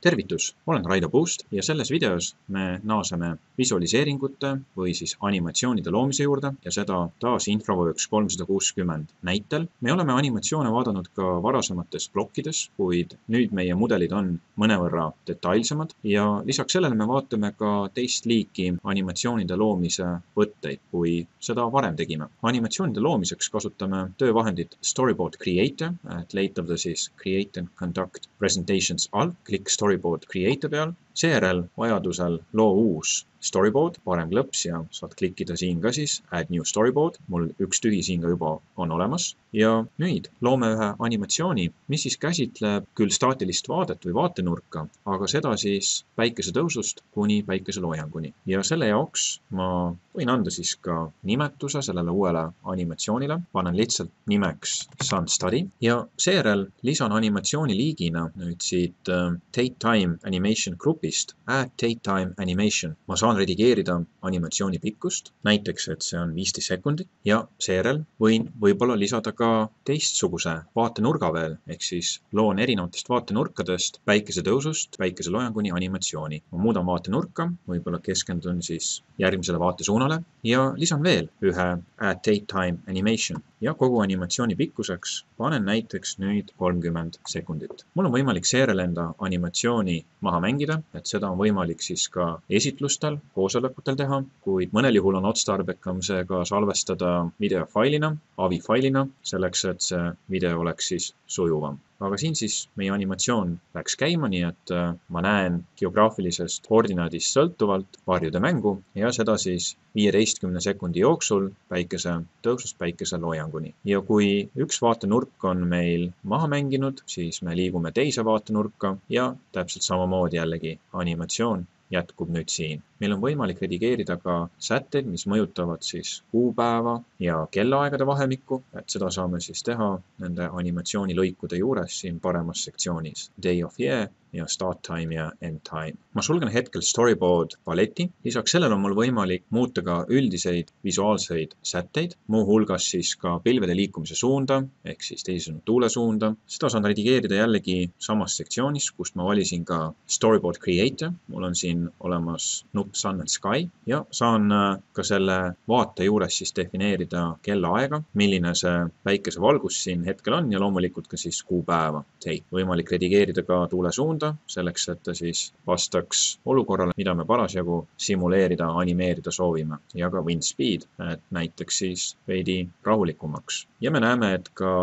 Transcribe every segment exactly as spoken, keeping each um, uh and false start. Tervitus, olen Raido Puust ja selles videos me naaseme visualiseeringute või siis animatsioonide loomise juurde ja seda taas Infraworks kolmsada kuuskümmend näitel. Me oleme animatsioone vaadanud ka varasemates blokkides, kuid nüüd meie mudelid on mõnevõrra detailsemad ja lisaks sellele me vaatame ka teist liiki animatsioonide loomise võtteid, kui seda varem tegime. Animatsioonide loomiseks kasutame töövahendit Storyboard Creator, et leitav ta siis Create and Conduct Presentations all, klik Storyboard Storyboard Creator peal, seejärel vajadusel loo uus storyboard, parem klõps ja saad klikkida siin ka siis Add New Storyboard, mul üks tühi siin ka juba on olemas. Ja nüüd loome ühe animatsiooni, mis siis käsitleb küll staatilist vaadet või vaatenurka, aga seda siis päikese tõusust kuni päikese loojanguni. Ja selle jaoks ma võin anda siis ka nimetuse sellele uuele animatsioonile, panen lihtsalt nimeks Sun Study ja seejärel lisan animatsiooni liigina nüüd siit uh, Take Time Animation Group Add Take Time Animation. Ma saan redigeerida animatsiooni pikkust, näiteks, et see on viisteist sekundit ja seejärel võin võibolla lisada ka teistsuguse vaatenurga veel, ehk siis loon erinevatest vaatenurkadest päikese tõusust, päikese loojanguni animatsiooni. Ma muudan vaatenurka, võibolla keskendun siis järgmisele vaatesuunale ja lisan veel ühe Add Take Time Animation. Ja kogu animatsiooni pikkuseks panen näiteks nüüd kolmkümmend sekundit. Mul on võimalik seejärel enda animatsiooni maha mängida, et seda on võimalik siis ka esitlustel, koosolekutel teha, kuid mõnel juhul on otstarbekam see ka salvestada videofailina, avifailina, selleks, et see video oleks siis sujuvam. Aga siin siis meie animatsioon läks käima, nii et ma näen geograafilisest koordinaadist sõltuvalt varjude mängu ja seda siis viieteistkümne sekundi jooksul päikese tõusust päikese loojanguni. Ja kui üks vaatenurk on meil maha mänginud, siis me liigume teise vaatenurka ja täpselt samamoodi jällegi animatsioon jätkub nüüd siin. Meil on võimalik redigeerida ka sätteid, mis mõjutavad siis kuupäeva ja kellaaegade vahemikku, et seda saame siis teha nende animatsiooni lõikude juures siin paremas sektsioonis. Day of Year ja Start Time ja End Time. Ma sulgen hetkel Storyboard paletti. Lisaks sellel on mul võimalik muuta ka üldiseid visuaalseid sätteid, muu hulgas siis ka pilvede liikumise suunda, ehk siis teisisõnu tuule suunda. Seda saan redigeerida jällegi samas sektsioonis, kust ma valisin ka Storyboard Creator. Mul on siin olemas nupp Sun and Sky ja saan ka selle vaate juures siis defineerida kellaaega, milline see päikese valgus siin hetkel on ja loomulikult ka siis kuupäeva. Ei, võimalik redigeerida ka tuule suunda selleks, et ta siis vastaks olukorrale, mida me parasjagu simuleerida, animeerida soovime ja ka wind speed, et näiteks siis veidi rahulikumaks. Ja me näeme, et ka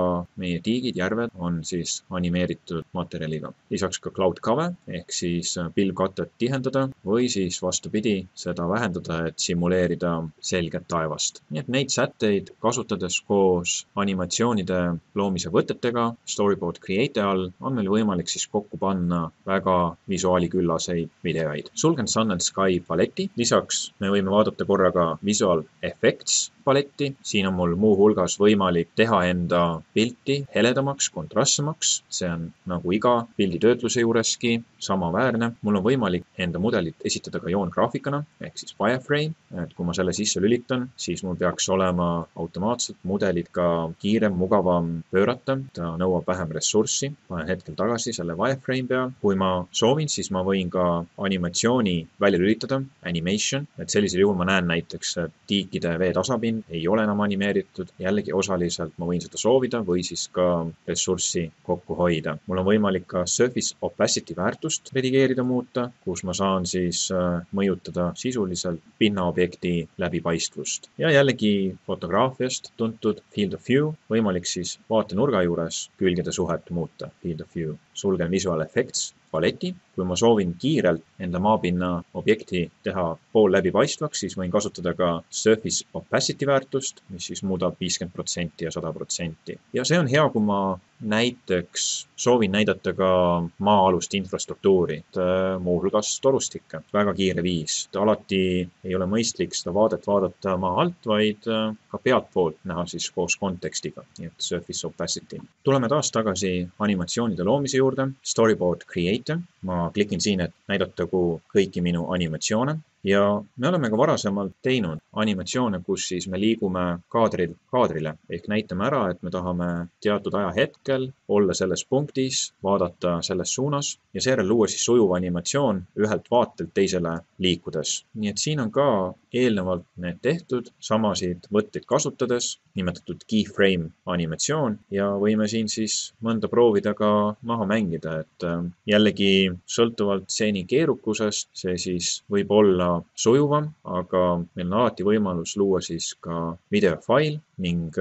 meie tiigid, järved on siis animeeritud materjaliga. Lisaks ka cloud cover, ehk siis pilvkatet tihendada või siis vastu pidi seda vähendada, et simuleerida selget taevast. Nii et neid sätteid kasutades koos animatsioonide loomise võtetega Storyboard Creator all on meil võimalik siis kokku panna väga visuaaliküllaseid videoid. Sulgen Sun and Sky paletti. Lisaks me võime vaadata korraga Visual Effects paletti. Siin on mul muu hulgas võimalik teha enda pilti heledamaks, kontrastsemaks. See on nagu iga pilditöötluse juureski samaväärne. Mul on võimalik enda mudelit esitada ka joongraafikana, ehk siis wireframe. Et kui ma selle sisse lülitan, siis mul peaks olema automaatselt mudelid ka kiirem, mugavam pöörata. Ta nõuab vähem ressurssi. Panen hetkel tagasi selle wireframe peal. Kui ma soovin, siis ma võin ka animatsiooni välja lülitada, animation. Et sellisel juhul ma näen näiteks tiikide veetasapin ei ole enam animeeritud. Jällegi osaliselt ma võin seda soovida või siis ka ressurssi kokku hoida. Mul on võimalik ka surface opacity väärtust redigeerida muuta, kus ma saan siis mõjutada sisuliselt pinnaobjekti läbipaistvust. Ja jällegi fotograafiast tuntud Field of View, võimalik siis vaatenurga juures külgede suhet muuta Field of View. Sulgen Visual Effects paletti. Kui ma soovin kiirelt enda maapinna objekti teha pool läbipaistvaks, siis võin kasutada ka surface opacity väärtust, mis siis muudab viiskümmend protsenti ja sada protsenti. Ja see on hea, kui ma näiteks soovin näidata ka maa-alust infrastruktuuri, muuhulgas torustikke. Väga kiire viis. Alati ei ole mõistlik seda vaadet vaadata maa alt, vaid ka pealt poolt näha siis koos kontekstiga. Nii et surface opacity. Tuleme taas tagasi animatsioonide loomise juurde. Storyboard Creator. Ma klikin siin, et näidata kõiki minu animatsioone ja me oleme ka varasemalt teinud animatsioone, kus siis me liigume kaadrid kaadrile ehk näitame ära, et me tahame teatud aja hetkel olla selles punktis, vaadata selles suunas ja seejärel luua siis sujuv animatsioon ühelt vaatelt teisele liikudes. Nii et siin on ka eelnevalt need tehtud, samasid võtteid kasutades, nimetatud keyframe animatsioon ja võime siin siis mõnda proovida ka maha mängida, et jällegi sõltuvalt stseeni keerukusest see siis võib olla sujuvam, aga meil on alati võimalus luua siis ka videofail ning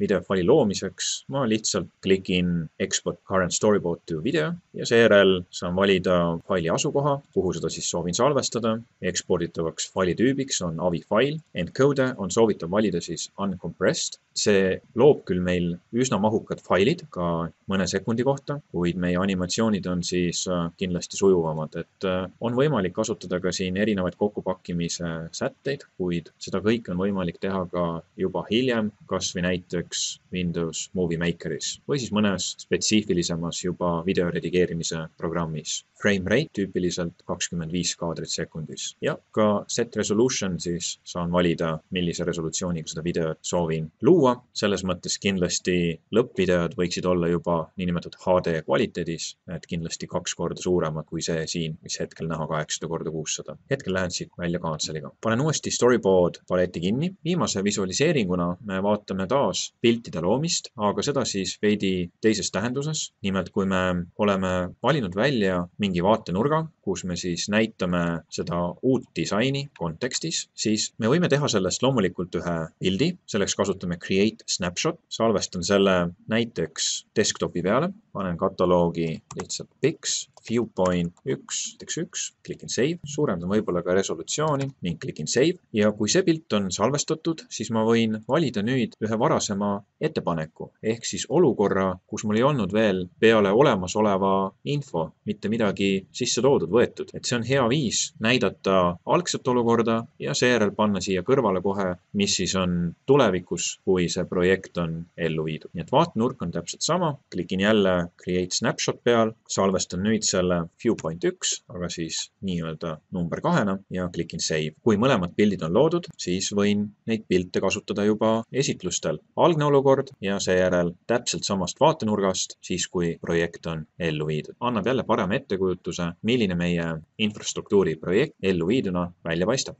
videofaili loomiseks ma lihtsalt klikin Export Current Storyboard to Video ja seejärel saan valida faili asukoha, kuhu seda siis soovin salvestada. Eksporditavaks faili tüübiks on A V I fail, encode on soovitav valida siis uncompressed. See loob küll meil üsna mahukad failid ka mõne sekundi kohta, kuid meie animatsioonid on siis kindlasti sujuvamad. Et on võimalik kasutada ka siin erinevaid kokkupakkimise sätteid, kuid seda kõik on võimalik teha ka juba hiljem, kas või näiteks Windows Movie Makeris või siis mõnes spetsiifilisemas juba videoredigeerimise programmis. Frame rate tüüpiliselt kakskümmend viis kaadrit sekundis. Ja ka set resolution siis saan valida, millise resolutsiooniga seda videot soovin luua. Selles mõttes kindlasti lõppvideod võiksid olla juba niinimetatud H D kvaliteedis, et kindlasti kaks korda suurema kui see siin, mis hetkel näha kaheksasada korda kuussada. Hetkel lähen siit välja kaanseliga. Panen uuesti storyboard paleti kinni. Viimase visualiseeringuna me vaatame taas piltide loomist, aga seda siis veidi teises tähenduses. Nimelt, kui me oleme valinud välja mingi vaatenurga, kus me siis näitame seda uut disaini kontekstis, siis me võime teha sellest loomulikult ühe pildi. Selleks kasutame Create Snapshot. Salvestan selle näiteks desktopi peale. Panen kataloogi lihtsalt piks, viewpoint üks, üks, üks, klikin save, suurendan võib-olla ka resolutsiooni ning klikin save. Ja kui see pilt on salvestatud, siis ma võin valida nüüd ühe varasema ettepaneku, ehk siis olukorra, kus mul ei olnud veel peale olemas oleva info, mitte midagi sisse toodud võetud. Et see on hea viis näidata algset olukorda ja seejärel panna siia kõrvale kohe, mis siis on tulevikus, kui see projekt on ellu viidud. Nii et vaatnurk on täpselt sama, klikin jälle Create Snapshot peal, salvestan nüüd selle viewpoint üks, aga siis nii-öelda number kahena ja klikin save. Kui mõlemad pildid on loodud, siis võin neid pilte kasutada juba esitlustel. Algne olukord ja seejärel täpselt samast vaatenurgast, siis kui projekt on ellu viidud. Annab jälle parema ettekujutuse, milline meie infrastruktuuri projekt ellu viiduna välja paistab.